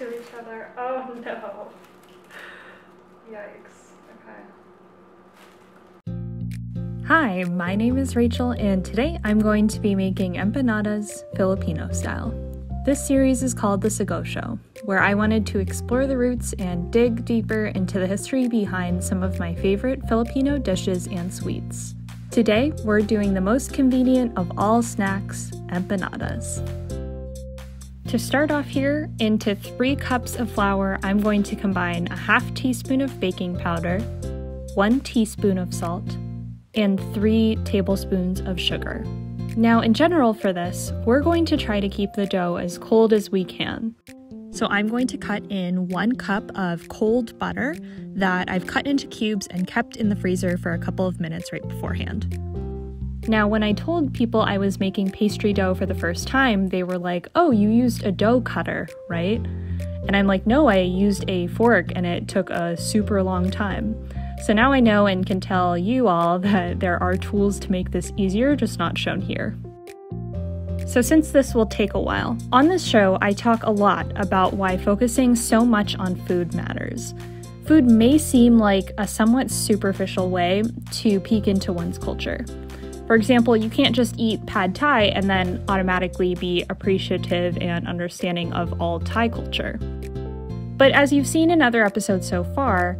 to each other. Oh no. Yikes. Okay. Hi, my name is Rachel, and today I'm going to be making empanadas Filipino style. This series is called The Sago Show, where I wanted to explore the roots and dig deeper into the history behind some of my favorite Filipino dishes and sweets. Today, we're doing the most convenient of all snacks, empanadas. To start off here, into 3 cups of flour, I'm going to combine a half teaspoon of baking powder, 1 teaspoon of salt, and 3 tablespoons of sugar. Now, in general for this, we're going to try to keep the dough as cold as we can. So I'm going to cut in 1 cup of cold butter that I've cut into cubes and kept in the freezer for a couple of minutes right beforehand. Now, when I told people I was making pastry dough for the first time, they were like, "Oh, you used a dough cutter, right?" And I'm like, "No, I used a fork and it took a super long time." So now I know and can tell you all that there are tools to make this easier, just not shown here. So since this will take a while, on this show I talk a lot about why focusing so much on food matters. Food may seem like a somewhat superficial way to peek into one's culture. For example, you can't just eat pad Thai and then automatically be appreciative and understanding of all Thai culture. But as you've seen in other episodes so far,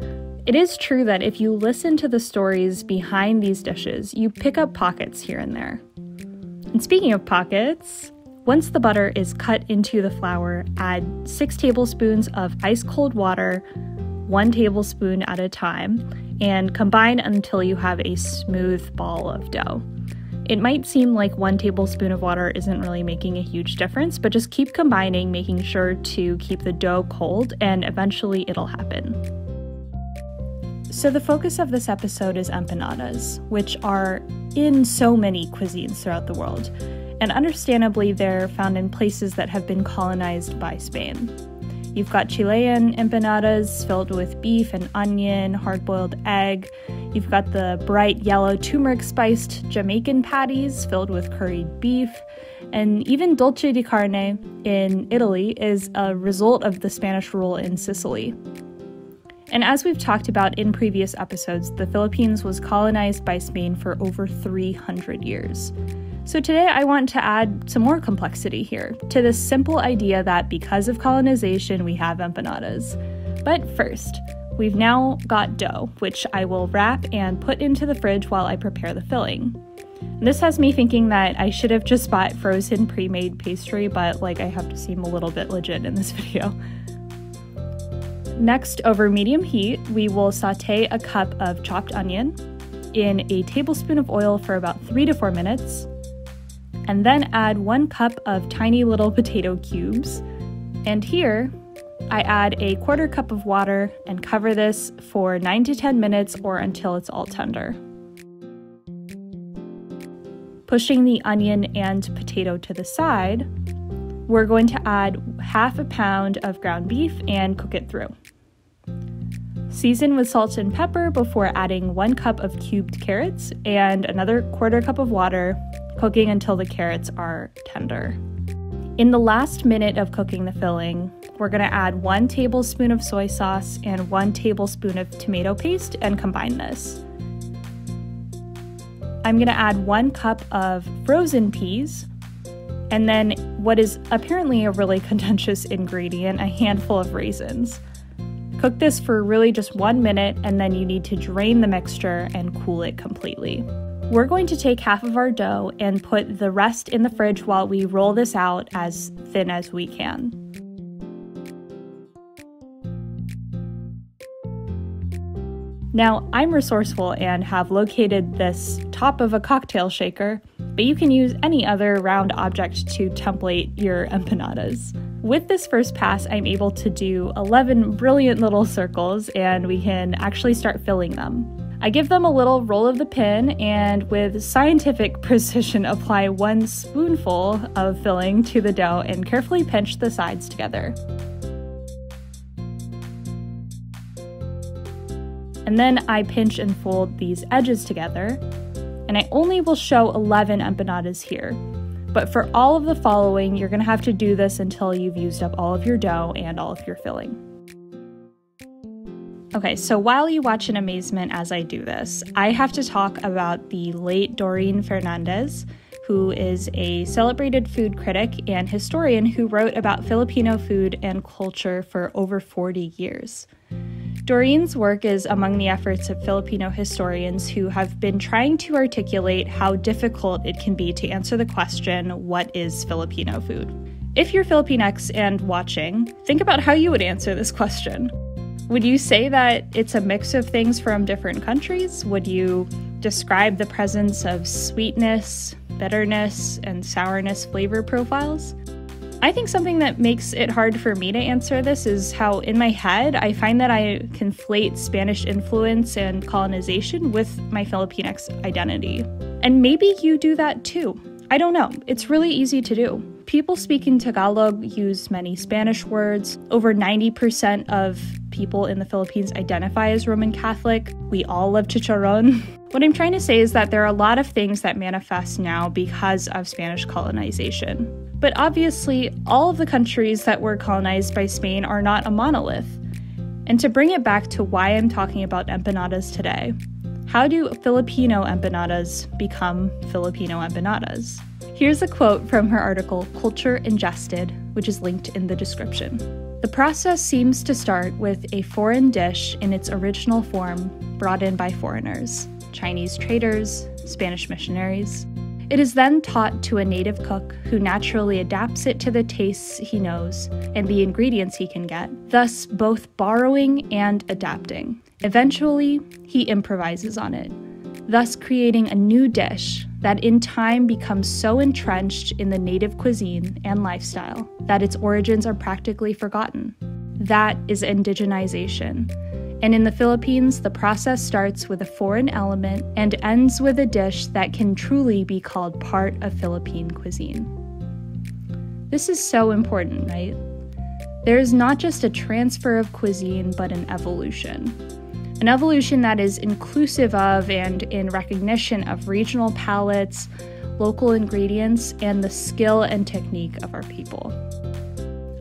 it is true that if you listen to the stories behind these dishes, you pick up pockets here and there. And speaking of pockets, once the butter is cut into the flour, add 6 tablespoons of ice-cold water, 1 tablespoon at a time, and combine until you have a smooth ball of dough. It might seem like 1 tablespoon of water isn't really making a huge difference, but just keep combining, making sure to keep the dough cold, and eventually it'll happen. So the focus of this episode is empanadas, which are in so many cuisines throughout the world, and understandably they're found in places that have been colonized by Spain. You've got Chilean empanadas filled with beef and onion, hard-boiled egg. You've got the bright yellow turmeric-spiced Jamaican patties filled with curried beef. And even dolce di carne in Italy is a result of the Spanish rule in Sicily. And as we've talked about in previous episodes, the Philippines was colonized by Spain for over 300 years. So today I want to add some more complexity here to this simple idea that because of colonization, we have empanadas. But first, we've now got dough, which I will wrap and put into the fridge while I prepare the filling. And this has me thinking that I should have just bought frozen pre-made pastry, but like I have to seem a little bit legit in this video. Next, over medium heat, we will sauté a cup of chopped onion in a tablespoon of oil for about 3 to 4 minutes, and then add 1 cup of tiny little potato cubes. And here, I add a 1/4 cup of water and cover this for 9 to 10 minutes or until it's all tender. Pushing the onion and potato to the side, we're going to add 1/2 pound of ground beef and cook it through. Season with salt and pepper before adding 1 cup of cubed carrots and another 1/4 cup of water, cooking until the carrots are tender. In the last minute of cooking the filling, we're gonna add 1 tablespoon of soy sauce and 1 tablespoon of tomato paste and combine this. I'm gonna add 1 cup of frozen peas, and then what is apparently a really contentious ingredient, a handful of raisins. Cook this for really just 1 minute, and then you need to drain the mixture and cool it completely. We're going to take 1/2 of our dough and put the rest in the fridge while we roll this out as thin as we can. Now, I'm resourceful and have located this top of a cocktail shaker, but you can use any other round object to template your empanadas. With this first pass, I'm able to do 11 brilliant little circles, and we can actually start filling them. I give them a little roll of the pin and with scientific precision apply 1 spoonful of filling to the dough and carefully pinch the sides together. And then I pinch and fold these edges together. And I only will show 11 empanadas here. But for all of the following, you're going to have to do this until you've used up all of your dough and all of your filling. Okay, so while you watch in amazement as I do this, I have to talk about the late Doreen Fernandez, who is a celebrated food critic and historian who wrote about Filipino food and culture for over 40 years. Doreen's work is among the efforts of Filipino historians who have been trying to articulate how difficult it can be to answer the question, what is Filipino food? If you're Filipinx and watching, think about how you would answer this question. Would you say that it's a mix of things from different countries? Would you describe the presence of sweetness, bitterness, and sourness flavor profiles? I think something that makes it hard for me to answer this is how in my head I find that I conflate Spanish influence and colonization with my Filipinx identity. And maybe you do that too. I don't know. It's really easy to do. People speaking Tagalog use many Spanish words. Over 90% of people in the Philippines identify as Roman Catholic. We all love chicharron. What I'm trying to say is that there are a lot of things that manifest now because of Spanish colonization. But obviously, all of the countries that were colonized by Spain are not a monolith. And to bring it back to why I'm talking about empanadas today, how do Filipino empanadas become Filipino empanadas? Here's a quote from her article, Culture Ingested, which is linked in the description. The process seems to start with a foreign dish in its original form brought in by foreigners, Chinese traders, Spanish missionaries. It is then taught to a native cook who naturally adapts it to the tastes he knows and the ingredients he can get, thus both borrowing and adapting. Eventually, he improvises on it, thus creating a new dish that in time becomes so entrenched in the native cuisine and lifestyle that its origins are practically forgotten. That is indigenization. And in the Philippines, the process starts with a foreign element and ends with a dish that can truly be called part of Philippine cuisine. This is so important, right? There is not just a transfer of cuisine, but an evolution. An evolution that is inclusive of and in recognition of regional palates, local ingredients, and the skill and technique of our people.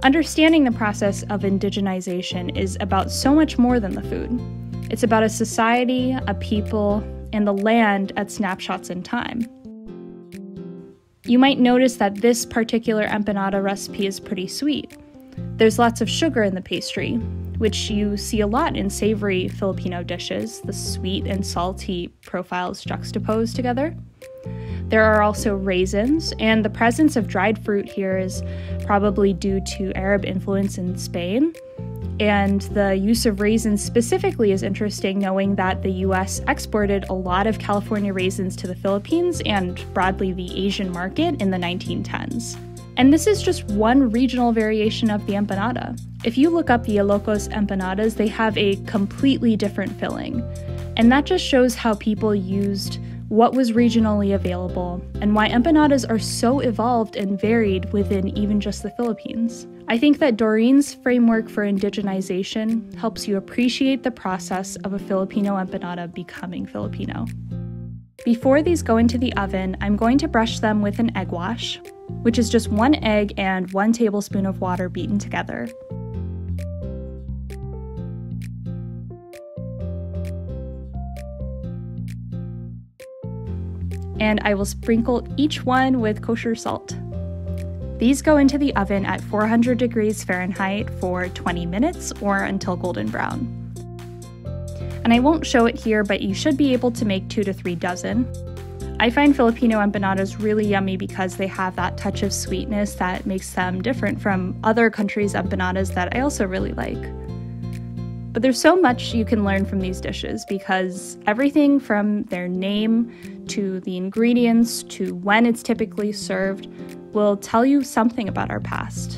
Understanding the process of indigenization is about so much more than the food. It's about a society, a people, and the land at snapshots in time. You might notice that this particular empanada recipe is pretty sweet. There's lots of sugar in the pastry, which you see a lot in savory Filipino dishes, the sweet and salty profiles juxtaposed together. There are also raisins, and the presence of dried fruit here is probably due to Arab influence in Spain. And the use of raisins specifically is interesting, knowing that the US exported a lot of California raisins to the Philippines and broadly the Asian market in the 1910s. And this is just one regional variation of the empanada. If you look up the Ilocos empanadas, they have a completely different filling. And that just shows how people used what was regionally available, and why empanadas are so evolved and varied within even just the Philippines. I think that Doreen's framework for indigenization helps you appreciate the process of a Filipino empanada becoming Filipino. Before these go into the oven, I'm going to brush them with an egg wash, which is just one egg and 1 tablespoon of water beaten together. And I will sprinkle each one with kosher salt. These go into the oven at 400 degrees Fahrenheit for 20 minutes or until golden brown. And I won't show it here, but you should be able to make 2 to 3 dozen. I find Filipino empanadas really yummy because they have that touch of sweetness that makes them different from other countries' empanadas that I also really like. But there's so much you can learn from these dishes because everything from their name to the ingredients to when it's typically served will tell you something about our past.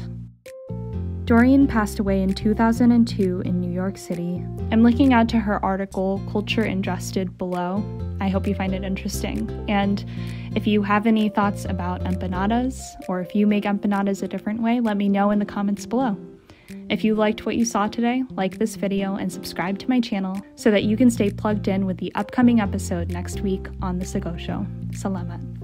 Doreen passed away in 2002 in New York City. I'm linking out to her article, Culture Ingested, below. I hope you find it interesting. And if you have any thoughts about empanadas, or if you make empanadas a different way, let me know in the comments below. If you liked what you saw today, like this video and subscribe to my channel so that you can stay plugged in with the upcoming episode next week on The Sago Show. Salamat.